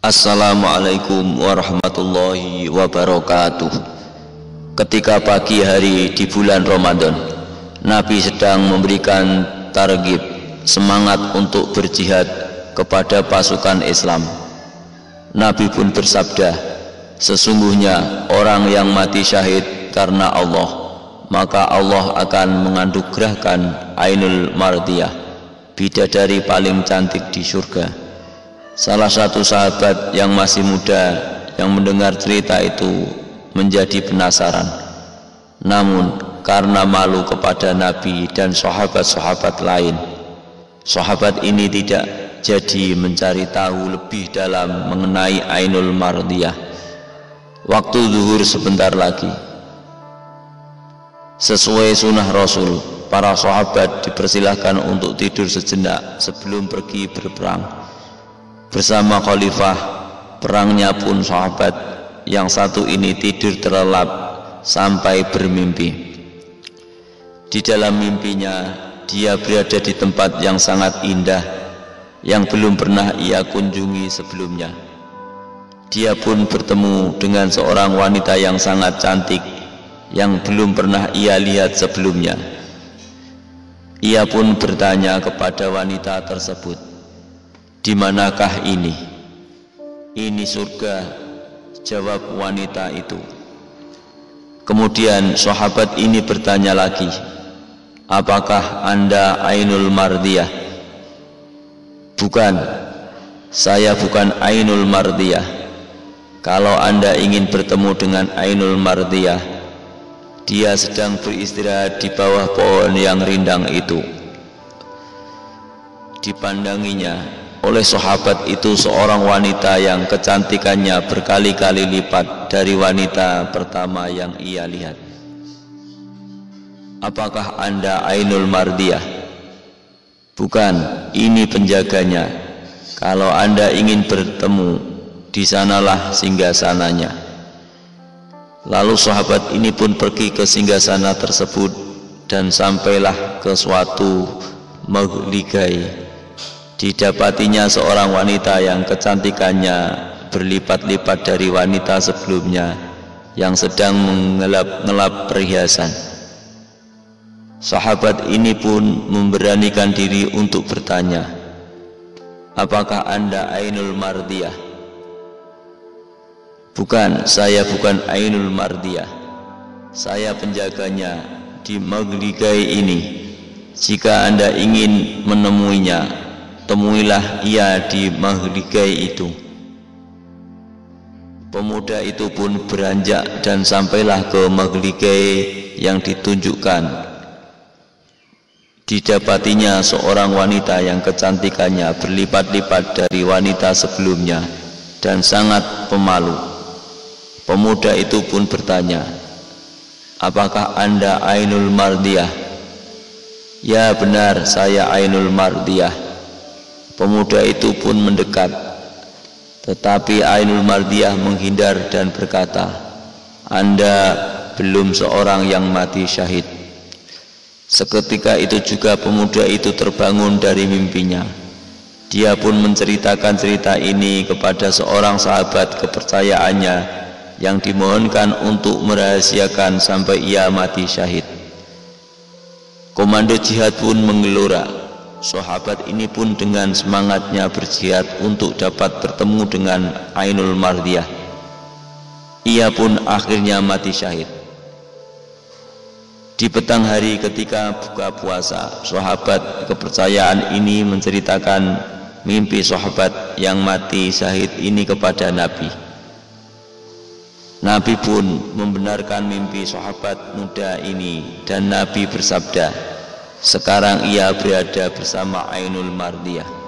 Assalamualaikum warahmatullahi wabarakatuh. Ketika pagi hari di bulan Ramadan, Nabi sedang memberikan targhib, semangat untuk berjihad kepada pasukan Islam. Nabi pun bersabda, sesungguhnya orang yang mati syahid karena Allah, maka Allah akan menganugerahkan Ainul Mardhiah, bidadari paling cantik di surga. Salah satu sahabat yang masih muda yang mendengar cerita itu menjadi penasaran. Namun karena malu kepada Nabi dan sahabat-sahabat lain, sahabat ini tidak jadi mencari tahu lebih dalam mengenai Ainul Mardhiah. Waktu zuhur sebentar lagi. Sesuai sunnah Rasul, para sahabat dipersilahkan untuk tidur sejenak sebelum pergi berperang. Bersama khalifah perangnya pun sahabat yang satu ini tidur terlelap sampai bermimpi. Di dalam mimpinya dia berada di tempat yang sangat indah yang belum pernah ia kunjungi sebelumnya. Dia pun bertemu dengan seorang wanita yang sangat cantik yang belum pernah ia lihat sebelumnya. Ia pun bertanya kepada wanita tersebut, "Di manakah ini?" "Ini surga," jawab wanita itu. Kemudian sahabat ini bertanya lagi, "Apakah Anda Ainul Mardhiah?" "Bukan, saya bukan Ainul Mardhiah. Kalau Anda ingin bertemu dengan Ainul Mardhiah, dia sedang beristirahat di bawah pohon yang rindang itu." Dipandanginya oleh sahabat itu seorang wanita yang kecantikannya berkali-kali lipat dari wanita pertama yang ia lihat. "Apakah Anda Ainul Mardhiah?" "Bukan, ini penjaganya. Kalau Anda ingin bertemu, di sanalah singgasananya." Lalu sahabat ini pun pergi ke singgasana tersebut dan sampailah ke suatu magligai. Didapatinya seorang wanita yang kecantikannya berlipat-lipat dari wanita sebelumnya yang sedang mengelap-ngelap perhiasan. Sahabat ini pun memberanikan diri untuk bertanya, "Apakah Anda Ainul Mardhiah?" "Bukan, saya bukan Ainul Mardhiah. Saya penjaganya di magligai ini. Jika Anda ingin menemuinya, temuilah ia di magligai itu." Pemuda itu pun beranjak dan sampailah ke magligai yang ditunjukkan. Didapatinya seorang wanita yang kecantikannya berlipat-lipat dari wanita sebelumnya dan sangat pemalu. Pemuda itu pun bertanya, "Apakah Anda Ainul Mardhiah?" "Ya benar, saya Ainul Mardhiah." Pemuda itu pun mendekat, tetapi Ainul Mardhiah menghindar dan berkata, "Anda belum seorang yang mati syahid." Seketika itu juga pemuda itu terbangun dari mimpinya. Dia pun menceritakan cerita ini kepada seorang sahabat kepercayaannya yang dimohonkan untuk merahasiakan sampai ia mati syahid. Komando jihad pun menggelora. Sahabat ini pun dengan semangatnya berjihad untuk dapat bertemu dengan Ainul Mardhiah. Ia pun akhirnya mati syahid. Di petang hari ketika buka puasa, sahabat kepercayaan ini menceritakan mimpi sahabat yang mati syahid ini kepada Nabi. Nabi pun membenarkan mimpi sahabat muda ini dan Nabi bersabda, "Sekarang ia berada bersama Ainul Mardhiah."